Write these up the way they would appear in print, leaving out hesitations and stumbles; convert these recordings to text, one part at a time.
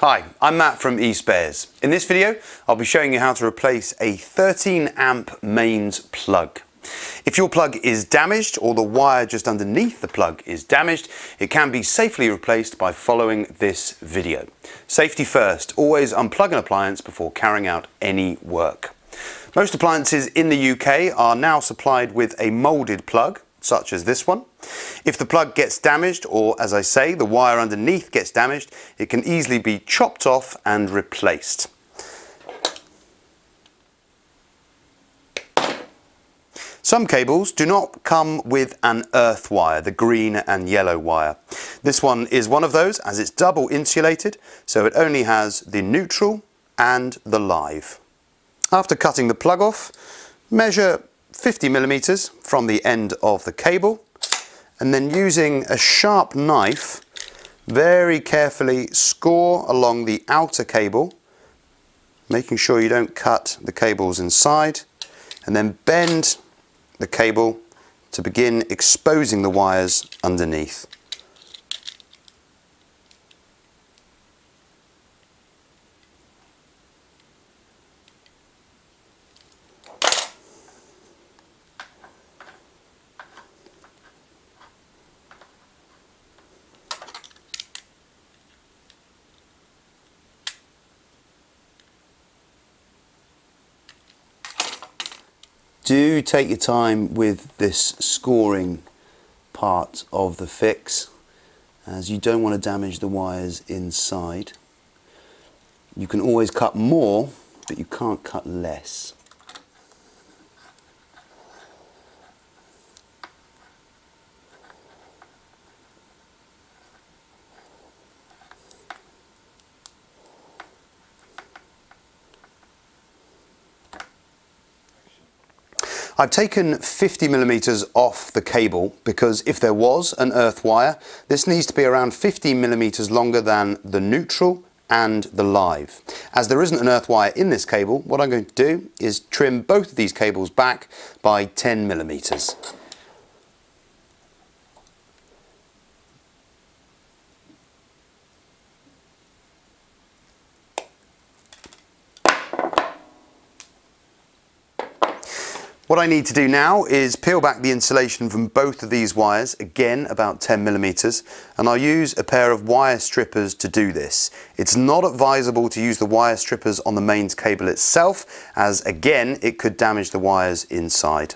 Hi, I'm Matt from eSpares. In this video, I'll be showing you how to replace a 13 amp mains plug. If your plug is damaged or the wire just underneath the plug is damaged, it can be safely replaced by following this video. Safety first, always unplug an appliance before carrying out any work. Most appliances in the UK are now supplied with a moulded plug, such as this one. If the plug gets damaged, or as I say, the wire underneath gets damaged, it can easily be chopped off and replaced. Some cables do not come with an earth wire, the green and yellow wire. This one is one of those, as it's double insulated, so it only has the neutral and the live. After cutting the plug off, measure 50 mm from the end of the cable, and then using a sharp knife, very carefully score along the outer cable, making sure you don't cut the cables inside, and then bend the cable to begin exposing the wires underneath. Do take your time with this scoring part of the fix, as you don't want to damage the wires inside. You can always cut more, but you can't cut less. I've taken 50 mm off the cable because if there was an earth wire, this needs to be around 50 mm longer than the neutral and the live. As there isn't an earth wire in this cable, what I'm going to do is trim both of these cables back by 10 mm. What I need to do now is peel back the insulation from both of these wires, again about 10 mm, and I'll use a pair of wire strippers to do this. It's not advisable to use the wire strippers on the mains cable itself, as again it could damage the wires inside.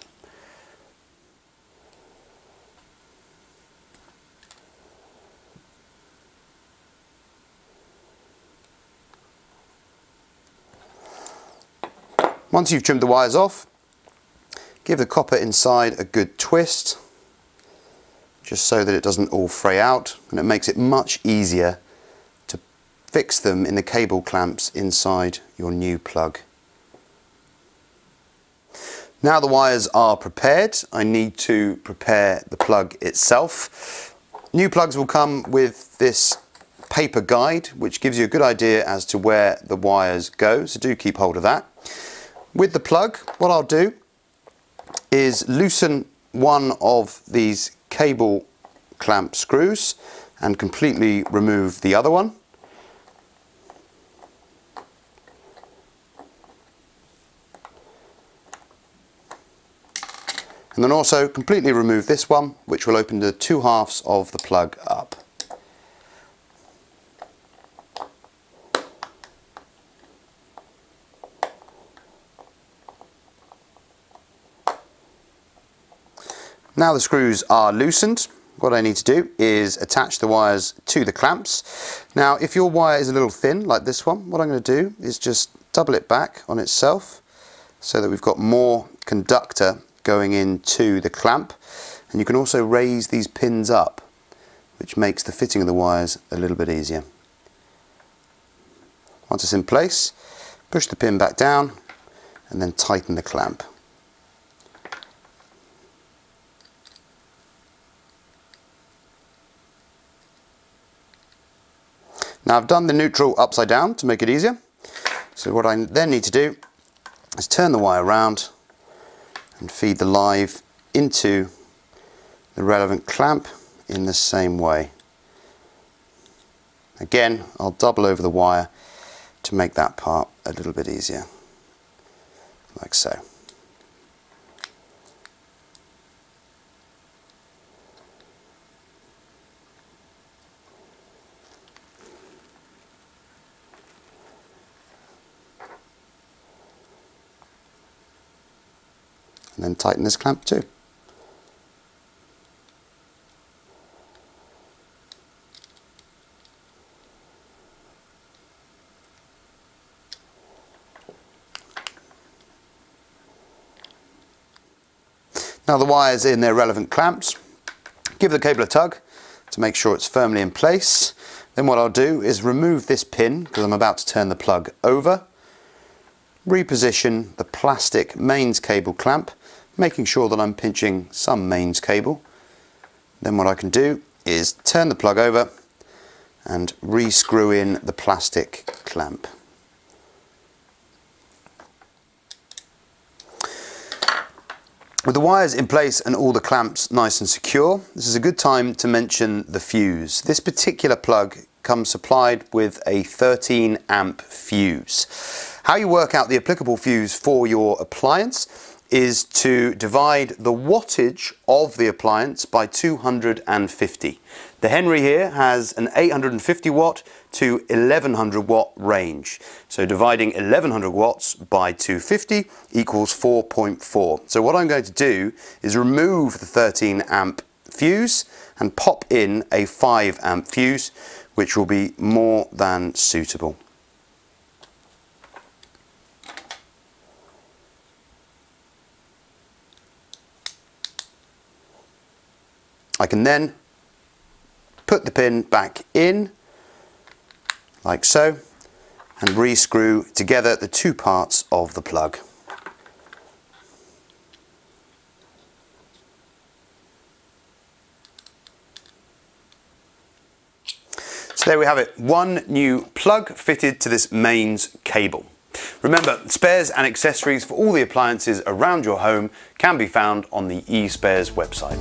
Once you've trimmed the wires off, give the copper inside a good twist, just so that it doesn't all fray out, and it makes it much easier to fix them in the cable clamps inside your new plug. Now the wires are prepared, I need to prepare the plug itself. New plugs will come with this paper guide, which gives you a good idea as to where the wires go, so do keep hold of that. With the plug, what I'll do is loosen one of these cable clamp screws and completely remove the other one. And then also completely remove this one, which will open the two halves of the plug up. Now the screws are loosened, what I need to do is attach the wires to the clamps. Now if your wire is a little thin, like this one, what I'm going to do is just double it back on itself so that we've got more conductor going into the clamp. And you can also raise these pins up, which makes the fitting of the wires a little bit easier. Once it's in place, push the pin back down and then tighten the clamp. Now I've done the neutral upside down to make it easier, so what I then need to do is turn the wire around and feed the live into the relevant clamp in the same way. Again, I'll double over the wire to make that part a little bit easier, like so. And then tighten this clamp too. Now the wires in their relevant clamps, give the cable a tug to make sure it's firmly in place. Then what I'll do is remove this pin because I'm about to turn the plug over, reposition the plastic mains cable clamp, making sure that I'm pinching some mains cable. Then what I can do is turn the plug over and re-screw in the plastic clamp. With the wires in place and all the clamps nice and secure, this is a good time to mention the fuse. This particular plug comes supplied with a 13 amp fuse. How you work out the applicable fuse for your appliance is to divide the wattage of the appliance by 250. The Henry here has an 850 watt to 1100 watt range. So dividing 1100 watts by 250 equals 4.4. So what I'm going to do is remove the 13 amp fuse and pop in a 5 amp fuse, which will be more than suitable. I can then put the pin back in, like so, and re-screw together the two parts of the plug. So there we have it, one new plug fitted to this mains cable. Remember, spares and accessories for all the appliances around your home can be found on the eSpares website.